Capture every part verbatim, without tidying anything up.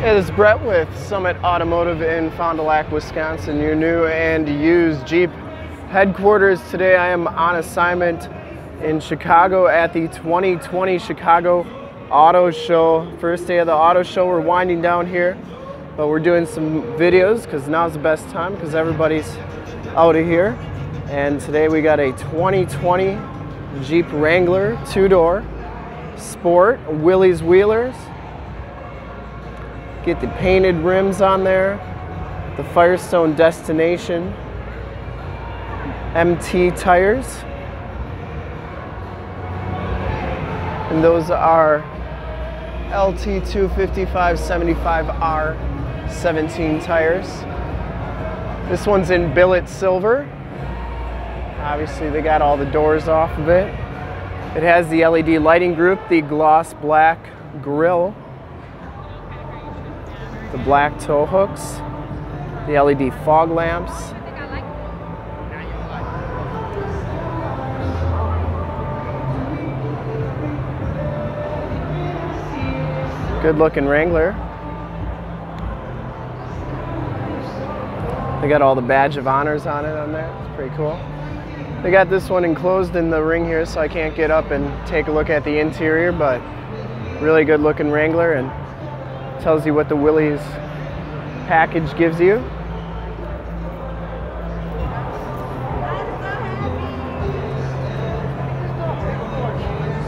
Hey, this is Brett with Summit Automotive in Fond du Lac, Wisconsin, your new and used Jeep headquarters. Today I am on assignment in Chicago at the twenty twenty Chicago Auto Show. First day of the auto show. We're winding down here, but we're doing some videos because now's the best time because everybody's out of here. And today we got a twenty twenty Jeep Wrangler two-door sport, Willy's Wheelers. Get the painted rims on there, the Firestone Destination M T tires, and those are L T two fifty-five seventy-five R seventeen tires. This one's in Billet Silver. Obviously they got all the doors off of it. It has the L E D lighting group, the gloss black grille, the black tow hooks, the L E D fog lamps. Good looking Wrangler. They got all the badge of honors on it on there. It's pretty cool. They got this one enclosed in the ring here, so I can't get up and take a look at the interior, but really good looking Wrangler, and tells you what the Willy's package gives you.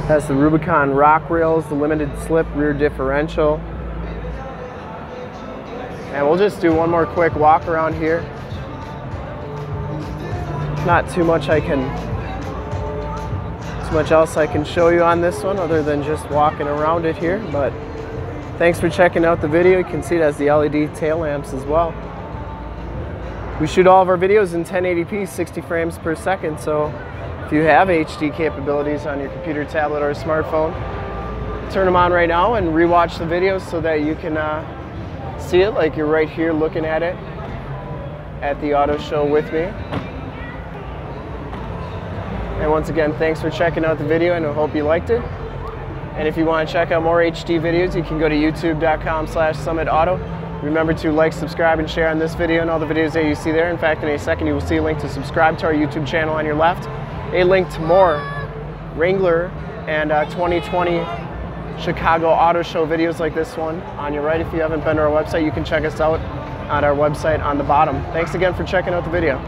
That's the Rubicon rock rails, the limited slip rear differential. And we'll just do one more quick walk around here. Not too much I can, too much else I can show you on this one other than just walking around it here, but thanks for checking out the video. You can see it has the L E D tail lamps as well. We shoot all of our videos in ten eighty p, sixty frames per second, so if you have H D capabilities on your computer, tablet, or smartphone, turn them on right now and rewatch the videos so that you can uh, see it like you're right here looking at it at the auto show with me. And once again, thanks for checking out the video, and I hope you liked it. And if you want to check out more H D videos, you can go to youtube dot com slash summit auto. Remember to like, subscribe, and share on this video and all the videos that you see there. In fact, in a second, you will see a link to subscribe to our YouTube channel on your left, a link to more Wrangler and uh, twenty twenty Chicago Auto Show videos like this one on your right. If you haven't been to our website, you can check us out on our website on the bottom. Thanks again for checking out the video.